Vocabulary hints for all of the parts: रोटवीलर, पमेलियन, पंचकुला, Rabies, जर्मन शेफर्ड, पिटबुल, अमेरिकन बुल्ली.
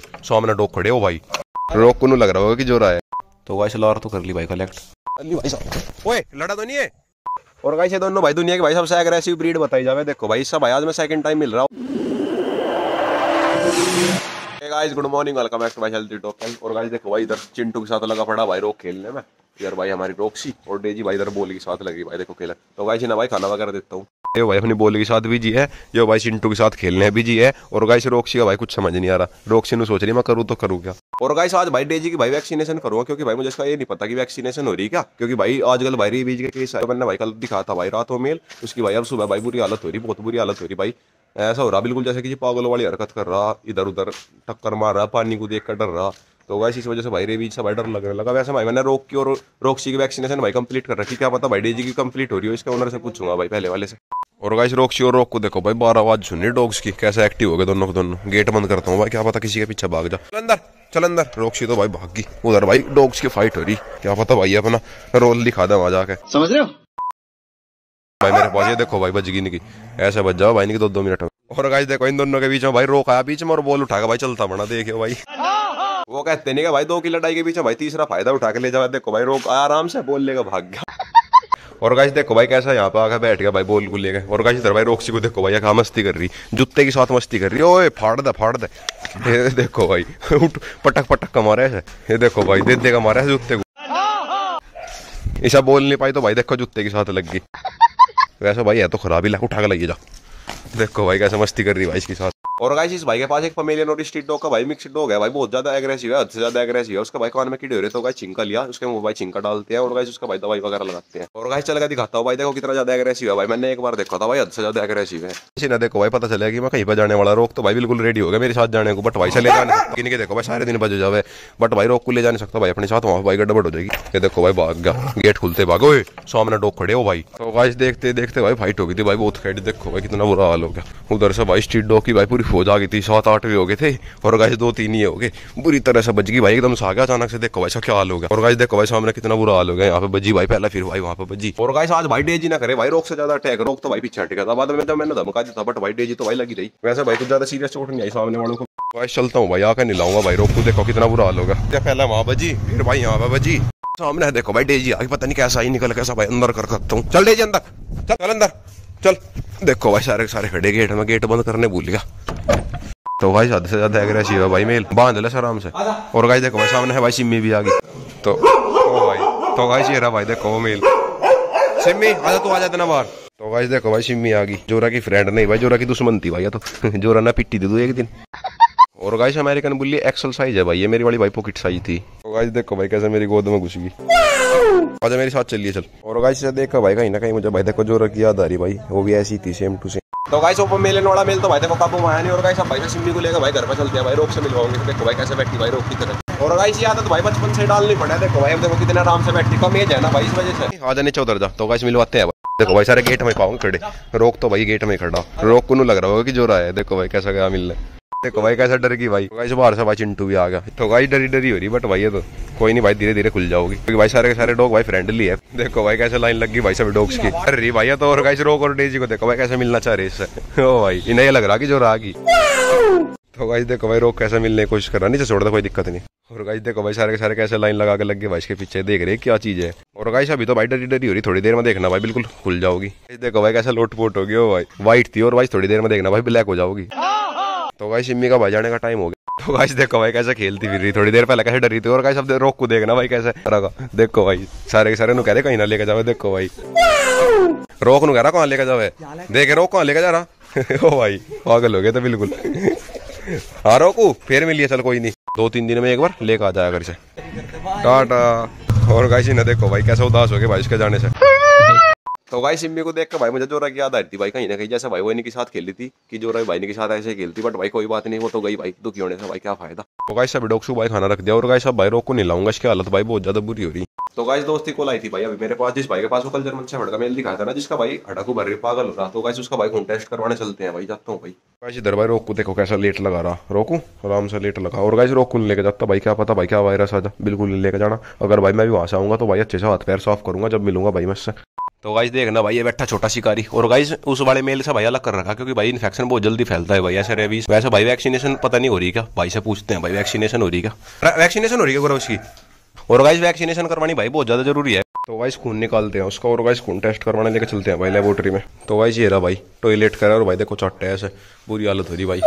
सामने डॉग खड़े हो भाई, डॉग को लग रहा होगा कि जोरा है। तो भाई सलार तो कर ली भाई कलेक्ट। अली भाई साहब ओए लड़ा तो नहीं है। और गाइस ये दोनों भाई दुनिया के भाई सबसे अग्रेसिव ब्रीड बताई जावे। देखो भाई सब, आज मैं सेकंड टाइम मिल रहा हूं। Guys good morning, welcome back to my channel token. और गाइस देखो भाई इधर चिंटू के साथ लगा पड़ा भाई रोक खेलने में। इधर भाई हमारी रोक्सी और डेजी भाई इधर बोली के साथ लगी भाई, देखो खेला। तो गाइस ना भाई खाना वगैरह देता हूँ। ये भाई अपनी बोली के साथ बिजी है, ये भाई चिंटू के साथ खेलने बिजी है। और गाइस रोक्सी का भाई कुछ समझ नहीं आ रहा, रोक्सी ने सोच रही मैं करूँ तो करूँ क्या। और गाइस आज भाई डेजी की भाई वैक्सीनेशन करूँगा, क्योंकि भाई मुझे इसका ये नहीं पता कि वैक्सीनेशन हो रही क्या, क्योंकि भाई आजकल भाई रेबीज के केस आए। मैंने भाई कल दिखा था भाई रात हो मेल, उसकी भाई अब सुबह भाई बुरी हालत हो रही, बहुत बुरी हालत हो रही भाई। ऐसा हो रहा बिल्कुल जैसे कि जी पागल वाली हरकत कर रहा, इधर उधर टक्कर मार रहा, पानी को देख कर डर रहा। तो वैसे इस वजह से भाई रेबीज से भाई डर लगने लगा। वैसे भाई मैंने रोक की और रोक्सी की वैक्सीनेशन भाई कंप्लीट कर रखी, क्या पता भाई डेजी की कंप्लीट हो रही हो, इसका ओनर से पूछूंगा भाई पहले वाले से। और गाइस रोक्सी और रोक को देखो भाई 12 आवाज सुनी डॉग्स की, कैसे एक्टिव हो गए दोनों को दोनों। गेट बंद करता हूँ भाई, क्या पता किसी के पीछे भाग जा। चल अंदर रोक्सी तो भाई भाग गई, उधर भाई डॉग्स की फाइट हो रही, क्या पता भाई अपना रोल दिखा दे वहां जाके, समझ रहे हो भाई मेरे पास। ये देखो भाई बच गई इनकी, ऐसे बच जाओ भाई इनकी 2-2 मिनट में। और गाइस देखो इन दोनों के बीच में भाई रोक आया बीच में और बॉल उठाकर भाई चलता बना, देखियो भाई। वो कहते नहीं कि भाई 2 की लड़ाई के बीच में भाई तीसरा फायदा उठा के ले जाओ। देखो भाई रोक आया आराम से, बॉल लेकर भाग गया। और गाइस देखो भाई कैसा यहाँ पे आकर बैठ गया भाई बॉल को लेकर। और गाइस इधर भाई रोक्सी को देखो भाई यहाँ मस्ती कर रही, जूते के साथ मस्ती कर रही। ओए फाड़ दे देखो भाई, उठ पटक पटक का मारा है। ये देखो भाई दे देगा मारा है जूते को, ऐसा बोल नहीं पाई तो भाई देखो जूते के साथ लग गई। वैसे भाई है तो खराब ही लग, उठा के लगी जा। देखो भाई कैसे मस्ती कर रही है भाई इसके साथ। और गाइस इस भाई के पास एक पमेलियन और स्ट्रीट डॉग का भाई मिक्स्ड डॉग है भाई, बहुत ज्यादा एग्रेसिव है, हद से ज्यादा एग्रेसिव है। उसका भाई कान में कीड़े हो रहे तो गाइस छिंका लिया, उसके मुंह भाई छिंका डालते हैं। और गाइस उसका भाई दवाई वगैरह लगाते हैं। और गाइस चल के दिखाता हूँ भाई, देखो कितना ज्यादा एग्रेसिव है भाई, मैंने एक बार देखा था भाई हद से ज्यादा एग्रेसिव है। इसी ना देखो भाई पता चला कि मैं कहीं पर जाने वाला, रोक तो भाई बिल्कुल रेडी हो गया मेरे साथ जाने को, बट भाई चले जाने। देखो भाई सारे दिन बजे जावे, बट भाई रोक को ले जा नहीं सकता भाई अपने साथ, वहाँ भाई गड़बड़ हो जाएगी। ये देखो भाई भाग गया, गेट खुलते भागो, सामने डॉग खड़े हो भाई। तो गाइस देखते देखते भाई फाइट हो गई थी भाई बहुत खड़ी, देखो भाई कितना बुरा हाल हो गया। उधर से भाई स्ट्रीट डॉग की भाई पूरी फौज आ गई थी, 7-8 भी हो गए थे। और गाइस 2-3 ही हो गए, बुरी तरह से बज गई भाई, एकदम से आ गया अचानक से। देखो भाई क्या हाल हो गया। और गाइस देखो भाई सामने कितना बुरा हाल हो गया, यहाँ पे बजी भाई पहला, फिर भाई वहाँ पे बजी। और गाइस आज भाई डेजी ना करे भाई रोक से ज्यादा अटैक, रोक तो भाई पीछे हट गया था, बाद में जब मैंने धमका दिया था, बट भाई डेजी तो भाई लगी रही। वैसे भाई कुछ ज्यादा सीरियस चोट नहीं आई सामने वालों को। गाइस चलता हूँ भाई, आकर निलाऊंगा भाई रोक को, देखो कितना बुरा हाल होगा। पहला वहाँ बजी, फिर भाई यहाँ पे बजी, सामने देखो भाई डेजी आगे, पता नहीं कैसा ही निकल कैसा भाई अंदर कर सकता हूँ। चल डेजी अंदर, चल अंदर चल। देखो भाई सारे सारे खड़े गेट में, गेट बंद करने भूल गया। तो भाई हद से ज्यादा एग्रेसिव है भाई, मेल बांध ले आराम से। और गाइस देखो भाई सामने है भाई सिम्मी भी आ गई। तो भाई तो गाइस ये रहा भाई देखो मेल, सिम्मी आजा तू, आजा देना बाहर। तो गाइस देखो भाई सिम्मी आ गई, जोरा की फ्रेंड नहीं भाई, जोरा की दुश्मन थी भाई, तो जोरा ना पिट्टी दे दो एक दिन। और guys अमेरिकन बुल्ली XL size है भाई, ये मेरी वाली भाई पॉकेट साइज थी। तो गाइस देखो भाई कैसे मेरी गोद में घुस गई, आजा मेरे साथ चलिए चल। और गाइस देखो भाई कहीं ना कहीं मुझे भाई देखो जोरा की याद आ रही भाई, वो भी ऐसी थी सेम टू सेम। तो गाइस वो मेलन वाला मेल तो भाई देखो काबू में आया नहीं। और गाइस अब भाई सिम्मी को लेकर भाई घर पे चलते हैं भाई, रोक से मिलवाओगे। देखो भाई कैसे बैठती भाई रोक की तरह। और गाइस ये आदत भाई बचपन से डालनी पड़ा है, देखो भाई अब देखो कितना आराम से बैठती, कम एज है ना भाई इस वजह से। आजा नीचे उतर जा। तो गाइस मिलवाते हैं भाई, देखो भाई सारे गेट में पाओ खड़े, रोक तो भाई गेट में खड़ा, रोक को लग रहा होगा कि जोरा है। देखो भाई कैसा गया मिलने, देखो भाई कैसा डर गई भाई। गाइस बाहर से भाई चिंटू भी आ गया। तो गाइस डरी डरी हो रही, बट भाई ये तो कोई नहीं भाई, धीरे धीरे खुल जाओगी, क्योंकि भाई सारे के सारे डॉग भाई फ्रेंडली है। देखो भाई कैसे लाइन लग गई भाई सभी डॉग्स की, डर रही भाई तो। और गाइस रोक और डेजी को देखो भाई कैसे मिलना चाह रही इससे, ओ भाई इन्हें लग रहा कि जो रहा की। तो गाइस देखो भाई रोक कैसे मिलने की कोशिश कर रहा, नीचे छोड़ दो कोई दिक्कत नहीं। और गाइस देखो भाई सारे के सारे कैसे लाइन लगा के लग गए भाई इसके पीछे, देख रहे क्या चीज है। और गाइस अभी तो भाई डरी डरी हो रही, थोड़ी देर में देखना भाई बिल्कुल खुल जाओगी। देखो भाई कैसे लोटपोट होगी, ओ भाई व्हाइट थी और भाई थोड़ी देर में देखना भाई ब्लैक हो जाओगी। तो गाइस सिम्मी का भाई जाने का टाइम हो गया। तो गाइस देखो भाई कैसे खेलती फिर रही, थोड़ी देर पहले कैसे डरी थी। और गाइस अब रोक को देखना भाई कैसे रहा, देखो भाई सारे के सारे नु कह रहे कहीं ना लेके जाओ। देखो भाई रोक नु कह रहा कहाँ लेके जाओ, देखे रोक कहाँ लेके जा रहा। ओ भाई पागल हो गए तो बिल्कुल। हाँ रोकू फिर मिलिए, चल कोई नहीं 2-3 दिन में एक बार लेके आ जाया घर से, टाटा। और गाइस ना देखो भाई कैसे उदास हो गए भाई इसके जाने से। तो गाइस सिम्मी को देखकर भाई मुझे जोरा की याद आ रही थी भाई, कहीं ना कहीं जैसे भाई वो इनके साथ खेली थी कि जोरा भाई इनके साथ ऐसे खेलती, बट भाई कोई बात नहीं वो तो गई भाई, दुखी होने से भाई क्या फायदा। तो गाइस सब डॉग्स को भाई खाना रख दिया। और गाइस अब भाई रोक को निलाऊंगा, इसकी हालत भाई बहुत ज्यादा बुरी हो रही। तो गाइस दोस्ती कॉल आई थी भाई अभी मेरे पास, जिस भाई के पास वो कल जर्मन शेफर्ड का मेल दिखाया था ना, जिसका भाई हड़ाकू भर रही पागल हो रहा। तो गाइस उसका भाई खून टेस्ट करवाने चलते हैं भाई, जाता हूँ भाई। गाइस इधर भाई रोक को देखो कैसा लेट लगा रहा, रोकू आराम से लेट लगा। और गाइस रोक को लेके जाता भाई, क्या पता भाई क्या वायरस आ जा, बिल्कुल नहीं लेके जाना। अगर भाई मैं भी वहां से आऊंगा तो भाई अच्छे से हाथ पैर साफ करूंगा जब मिलूंगा भाई मैं। तो गाइस देखना भाई ये बैठा छोटा शिकारी। और गाइस उस वाले मेल से भाई अलग कर रखा क्योंकि भाई इन्फेक्शन बहुत जल्दी फैलता है भाई ऐसे रेबीज। वैसे भाई वैक्सीनेशन पता नहीं हो रही क्या, भाई से पूछते हैं भाई वैक्सीनेशन हो रही क्या, वैक्सीनेशन हो रही है गौरव उसकी। और गाइस वैक्सीनेशन करवानी भाई बहुत ज़्यादा जरूरी है। तो गाइस खून निकालते हैं उसका और गाइस खून टेस्ट करवाने लेकर चलते हैं भाई लेबोरेटरी में। तो गाइस ये रहा भाई टॉयलेट करा और भाई देखो चट्टे ऐसे बुरी हालत हो रही भाई।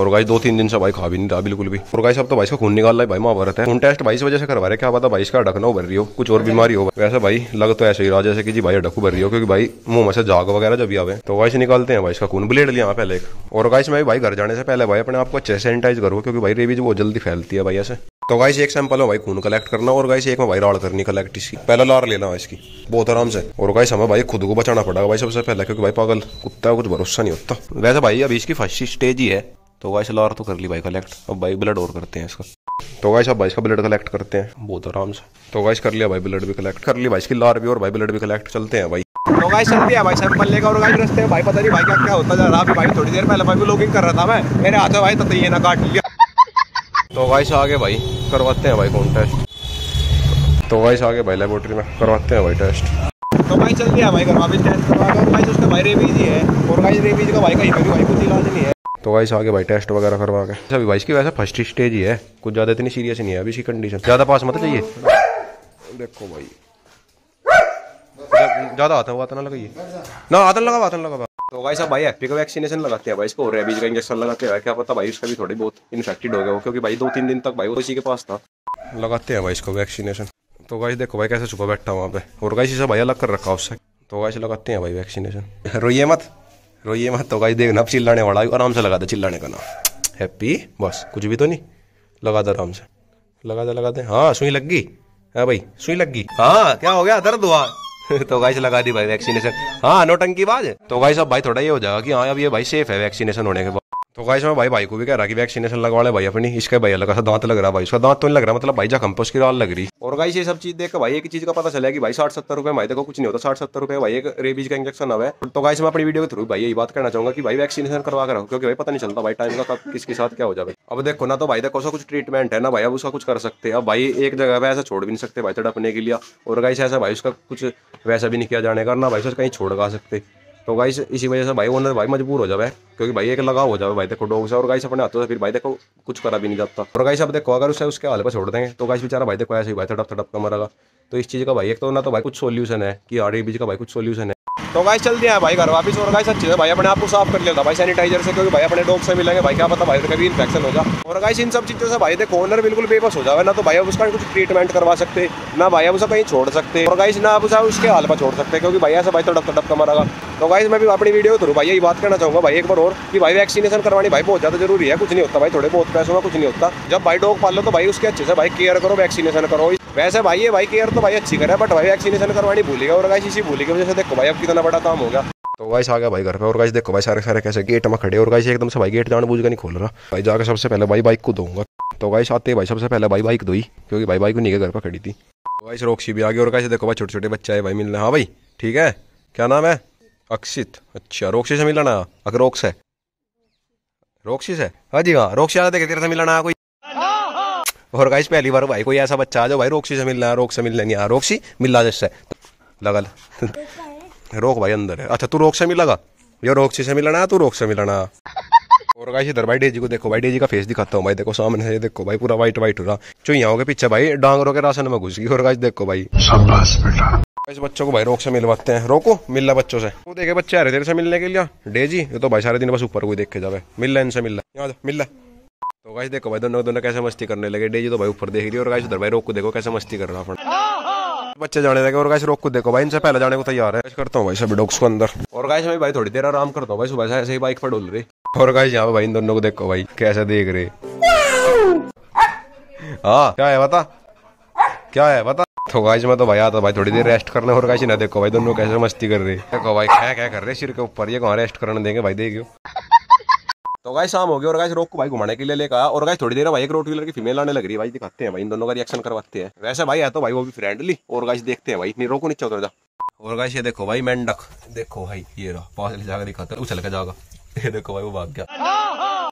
और गाइस 2-3 दिन से भाई खा भी नहीं रहा बिल्कुल भी। और गाइस अब तो भाई का खून निकाल रहा है भाई महाभारत है। खून टेस्ट भाई इस वजह से करवा रहे क्या पता भाई इसका ढकनऊ भर रही हो, कुछ और बीमारी हो। वैसे भाई लग तो ऐसे ही रहा जैसे कि जी भाई ढकू भर रही हो क्योंकि भाई मुंह में से झाग वगैरह जब भी आवे। तो गाइस निकालते हैं भाई इसका खून, ब्लेड लिया पहले एक। और गाइस मैं भाई घर जाने से पहले भाई अपने आपको अच्छे सैनिटाइज करो क्योंकि भाई रेबीज बहुत जल्दी फैलती है भाई ऐसे। तो गाइस एक सैंपल हो भाई खून कलेक्ट करना और गाइस एक में भाई राड़ करनी कलेक्ट इसकी, पहला लार लेना इसकी बहुत आराम से। और गाइस हमें भाई खुद को बचाना पड़ेगा भाई सबसे पहले क्योंकि भाई पागल कुत्ता है कुछ भरोसा नहीं होता। वैसे भाई अभी इसकी फर्स्ट स्टेज ही है। तो गाइस लार तो कर ली भाई कलेक्ट, अब भाई ब्लड और करते हैं इसका। तो गाइस अब भाई इसका ब्लड कलेक्ट करते हैं बहुत आराम से। तो गाइस कर लिया भाई ब्लड भी कलेक्ट कर ली भाई इसकी लार भी और भाई ब्लड भी कलेक्ट, चलते हैं भाई। तो गाइस चलते हैं भाई सैंपल लेकर। और गाइस रस्ते में भाई पता नहीं भाई क्या क्या होता जा रहा है। भाई थोड़ी देर पहले भाई ब्लॉगिंग कर रहा था मैं, मेरे हाथ में भाई तब ये ना काट लिया। तो गाइस आगे भाई करवाते हैं भाई खून टेस्ट। तो गाइस आगे भाई लेबोरेटरी में करवाते हैं भाई टेस्ट। तो भाई चल दिया भाई करवा भी टेस्ट करवाएगा भाई उसका भाई रेबीज ही है। और गाइस रेबीज का भाई कहीं पर भी भाई कुछ इलाज नहीं है। तो गाइस आगे भाई टेस्ट वगैरह करवा के सभी भाई इसकी वैसे फर्स्ट स्टेज ही है, कुछ ज़्यादा इतनी सीरियस नहीं है अभी इसकी कंडीशन। ज़्यादा पास मत चाहिए देखो भाई, ज़्यादा आता हुआ आतन लगाइए ना, आतन लगा। तो गाइस अब भाई एफपी का वैक्सीनेशन लगाते हैं भाई इसको और रेबीज का इंजेक्शन लगाते हैं। क्या पता भाई उसका भी थोड़ी बहुत इन्फेक्टेड हो गया हो क्योंकि भाई 2-3 दिन तक भाई वो इसी के पास था। लगाते हैं भाई इसको वैक्सीनेशन। तो गाइस देखो भाई कैसे छुपा बैठा वहाँ पे। और गाइस इसे भाई अलग कर रखा उससे। तो गाइस लगाते हैं भाई वैक्सीनेशन। रोइए मत। तो गाइस देखना चिल्लाने वाला आराम से लगा दे, चिल्लाने का नाम हैप्पी बस कुछ भी तो नहीं, लगा दे आराम से लगा दे। हाँ सुई लग गई, हाँ भाई सुई लग गई, हाँ क्या हो गया दर्द हुआ। तो गाइस लगा दी भाई वैक्सीनेशन, हाँ नौटंकी बाज। तो गाइस अब भाई थोड़ा ये हो जाएगा कि हाँ अब ये भाई सेफ है वैक्सीनेशन होने के बाद। तो गाइस मैं भाई को भी कह रहा कि वैक्सीनेशन लगवा ले भाई अपनी, इसका भाई अलग सा दांत लग रहा भाई, उसका दांत तो नहीं लग रहा मतलब भाई जखम पर उसकी राल लग रही। और गाइस ये सब चीज देखकर भाई एक चीज का पता चला कि भाई 60-70 रुपये भाई देखो कुछ नहीं होता, 60-70 रुपये भाई एक रेबीज का इंजेक्शन अब है। तो गाइस मैं अपनी वीडियो के थ्रू भाई यही बात करना चाहूँगा कि भाई वैक्सीनेशन करवा कर रहो क्योंकि भाई पता नहीं चलता भाई टाइम का कब किसके साथ क्या हो जाए। अब देखो ना तो भाई देखो कुछ ट्रीटमेंट है ना भाई, अब उसका कुछ कर सकते हैं। अब भाई एक जगह पर ऐसा छोड़ भी नहीं सकते भाई तड़पने के लिए। और गाइस ऐसा भाई उसका कुछ वैसा भी नहीं किया जाने का ना भाई उसको कहीं छोड़ गा सकते। तो गाइस इसी वजह से भाई ओनर भाई मजबूर हो जाए क्योंकि भाई एक लगाव हो जाए भाई देखो डॉग से। और गाइस अपने हाथों से फिर भाई देखो कुछ करा भी नहीं जाता। और गाइस अब देखो अगर उसे उसके हाल पर छोड़ देंगे तो गाइस बेचारा भाई देखो ऐसे ही भाई तड़प का मरेगा। तो इस चीज़ का भाई एक तो ना तो भाई कुछ सोल्यूशन है कि रेबीज का भाई कुछ सोल्यूशन है। तो गाइस चल दिया भाई घर वापस। और गाइस अच्छे से भाई अपने आप को साफ कर लिया था भाई सैनिटाइजर से क्योंकि भाई अपने डॉग से मिलेंगे भाई क्या पता भाई कभी इन्फेक्शन हो जाए। और गाइस इन सब चीज़ों से भाई देखो ओनर बिल्कुल बेबस हो जाए ना तो भाई अब उसका कुछ ट्रीटमेंट करवा सकते ना भाई अब उसे कहीं छोड़ सकते। और गाइस ना अब उसे उसके हाल पर छोड़ सकते क्योंकि भाई ऐसा भाई तड़प का मरेगा। तो गाइस मैं भी अपनी वीडियो थ्रू भाई यही बात करना चाहूँगा भाई एक बार और कि भाई वैक्सीनेशन करवानी भाई बहुत ज़्यादा जरूरी है। कुछ नहीं होता भाई थोड़े बहुत पैसों का कुछ नहीं होता। जब भाई डॉग पाल लो तो भाई उसके अच्छे से भाई केयर करो, वैक्सीनेशन करो। वैसे भाई ये भाई केयर तो भाई अच्छी करे बट भाई वैक्सीनेशन करवानी भूलेगा। और गाइस इसी भूल की वजह से देखो भाई अब कितना बड़ा काम होगा। तो गाइस आ गया भाई घर पे। और गाइस देखो भाई सारे कैसे गेट में खड़े। और गाइस एकदम से भाई गेट जानबूझ के नहीं खोल रहा भाई, जाकर सबसे पहले भाई बाइक को धोऊंगा। तो गाइस आते भाई सबसे पहले भाई बाइक धोई क्योंकि भाई बाइक नहीं घर पर खड़ी थी। गाइस रोक्सी भी आ गई। और गाइस देखो भाई छोटे छोटे बच्चे है भाई मिलने। हाँ भाई ठीक है, क्या नाम है? अक्षित। अच्छा रोक्सी से मिलाना, अगर रोक्स है रोक्सी से, हाँ जी हाँ रोक्सी आ जाते तेरे से मिलाना कोई। और गाइस पहली बार भाई कोई ऐसा बच्चा आ जाओ भाई रोक्सी से मिलना, रोक से मिल लेंगे, हाँ रोक्सी मिला जिससे लगा रोक भाई अंदर है। अच्छा तू रोक से मिलेगा, ये रोक्सी से मिलना, तू रोक से मिलना। और गाइस इधर भाई डेजी को देखो भाई, डेजी का फेस दिखाता हूँ भाई देखो सामने से, देखो भाई पूरा वाइट वाइट हो रहा, चुहिया हो गया पीछे भाई डांगरों के राशन में घुस गई। और गाइस देखो भाई इस बच्चों को भाई रोक से मिलवाते हैं, रोको मिलना बच्चों से। वो देखे बच्चे आ रहे तेरे से मिलने के लिए डेजी, ये तो भाई सारे दिन बस ऊपर कोई देखे जावे, मिलना इनसे मिलना। तो गाइस देखो भाई दोनों कैसे मस्ती करने लगे, डेजी तो भाई ऊपर देख रही है और गाइस उधर भाई रोक को देखो कैसे मस्ती कर रहा है। बच्चे जाने लगे और गाइस रोक को देखो भाई इनसे पहले जाने को तैयार है। करता हूँ भाई सभी डॉग्स को अंदर। और गाइस मैं भाई थोड़ी देर आराम करता हूँ भाई, सुबह से ऐसे ही बाइक पर डोल रही। और गाइस यहाँ पे भाई इन दोनों को देखो भाई कैसे देख रहे, हाँ क्या है बता। तो गाइस मैं तो भाई आता भाई थोड़ी देर रेस्ट करने। और गाइस ना देखो भाई दोनों कैसे मस्ती कर रहे, देखो भाई क्या कर रहे सिर के ऊपर, ये कहाँ रेस्ट करने देंगे भाई देखियो। तो गाइस शाम हो गई और गाइस रोक को भाई घुमाने के लिए लेकर आया। और गाइस थोड़ी देर भाई एक रोड व्हीलर की फीमेल आने लग रही है भाई, दिखाते हैं भाई इन दोनों का रिएक्शन करवाते हैं। वैसे भाई है तो भाई वो भी फ्रेंडली। और गाइस देखते हैं भाई नहीं रोको नीचे उतर जा। और गाइस ये देखो भाई मेंढक, देखो भाई ये रहा पास ले जाकर दिखाता है, उछल के जाएगा, ये देखो भाई वो भाग गया।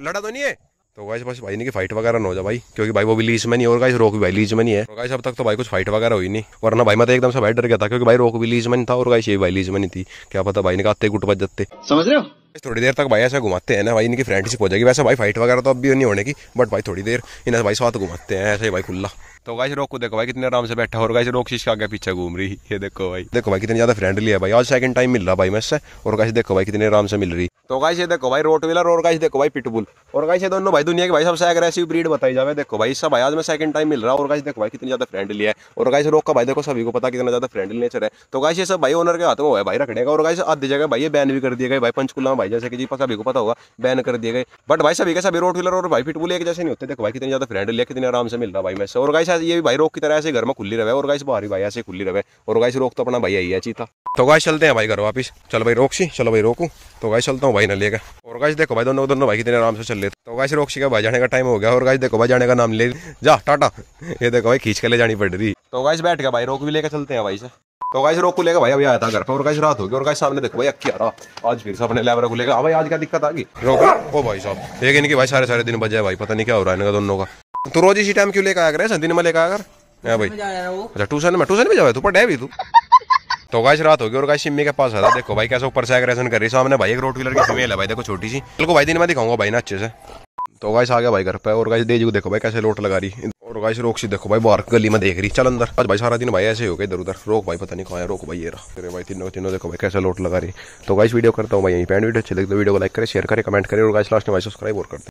लड़ा तो नहीं है तो गाइस बस भाई ने कि फाइट वगैरह ना हो जाए भाई, क्योंकि भाई वो भी लीज में नहीं और गाइस रोक भी भाई लीज में नहीं है। तो गाइस अब तक तो भाई कुछ फाइट वगैरह हुई नहीं, वरना भाई मैं तो एकदम से भाई डर गया था, क्योंकि भाई रोक भी लीज में नहीं था और गाइस ये भाई लीज में नहीं थी। क्या पता भाई ने आते गुट बज जाते, समझ रहे हो। थोड़ी देर तक भाई ऐसा घुमाते हैं ना भाई, इनकी फ्रेंडशिप हो जाएगी। वैसे भाई फाइट वगैरह तो अब भी नहीं होने की, बट भाई थोड़ी देर इन्हें भाई साथ घुमाते हैं ऐसे ही भाई खुला। तो गाइस रोक को देखो भाई कितने आराम से बैठा हो, और गाइस रोक शीश के आगे पीछे घूम रही। ये देखो भाई कितनी ज्यादा फ्रेंडली है भाई, आज सेकंड टाइम मिल रहा भाई मैं इससे, और गाइस देखो भाई कितने आराम से मिल रही। तो गाइस ये देखो भाई रोटवीलर, और गाइस देखो भाई पिटबुल, और गाइस ये दोनों भाई दुनिया के भाई सबसे अग्रेसिव ब्रीड बताई जाए। देखो भाई सब आज मैं सेकंड टाइम मिल रहा, और गाइस देखो भाई कितनी ज्यादा फ्रेंडली है, और गाइस रोक का भाई देखो सभी को पता कितना ज्यादा फ्रेंडली नेचर है। तो गाइस ये सब भाई ओनर के हाथ में हुआ भाई रखने का, और गाइस आधी जगह भाई ये बैन भी कर दिया गया भाई, पंचकुला भाई जैसे कि जी सभी को पता होगा बैन कर दिए गए। बट भाई सभी के सभी रोटवीलर और भाई पिटबुल एक जैसे नहीं होते। देखो भाई कितनी ज्यादा फ्रेंडली है, कितने आराम से मिल रहा भाई मैं। और गाइस ये भी भाई रोक की तरह ऐसे घर में खुली रहे, और गाइस बाहर भाई ऐसे खुली रहे, और गाइस रोक तो अपना भाई आई है चीता। तो गाइस चलते हैं भाई घर वापस। चलो भाई रोक्षी, चलो भाई रोकू। तो गाइस चलता हूँ भाई न लेगा, और गाइस देखो भाई दोनों भाई कितने आराम से चल लेते। तो गाइस रोक्षी का भाई जाने का टाइम हो गया, और गाइस देखो भाई जाने का नाम ले जा टाटा। ये देखो भाई खींच के ले जानी पड़ रही। तो गाइस बैठ गया भाई रोक भी लेकर चलते हैं भाई से। तो गाइस रोक को लेकर भाई अभी आया था घर पर, और गाइस रात हो गई, और गाइस सामने देखो भाई अक्की आ रहा आज फिर से अपने लेबर को लेकर। भाई आज क्या दिक्कत आ गई रोक, ओ भाई साहब लेकिन कि भाई सारे दिन बजे भाई पता नहीं क्या हो रहा है इनका दोनों का। तू रोज इसी टाइम क्यों लेकर आया कर, दिन में लेकर आया कर भाई। अच्छा ट्यूशन में जाओ तू पढ़ है भी तू। तो गाइस रात होगी, और गाइस सिम्मी के पास आया। देखो भाई कैसे ऊपर से एग्रेशन कर रही है, सामने भाई एक रोटवीलर की फीमेल है भाई देखो छोटी सी, बिल्कुल भाई दिन में दिखाऊंगा भाई ना अच्छे से। तो गाइस आ गया भाई घर पे, और गाइस डेजी को देखो भाई कैसे लोट लगा रही, और गाइस रोक्सी देखो भाई बाहर गली में देख रही। चल अंदर। आज भाई सारा दिन भाई ऐसे हो गए इधर उधर, रोक भाई पता नहीं कहाँ है, रोक भाई ये रहा। भाई तीनों देखो भाई कैसे लोट लगा रही। तो गाइस वीडियो करता हूँ भाई यहीं पे, वीडियो अच्छी लगी तो वीडियो को लाइक करें, शेयर करें, कमेंट करें, और गाइस लास्ट में भाई सब्सक्राइब और करते।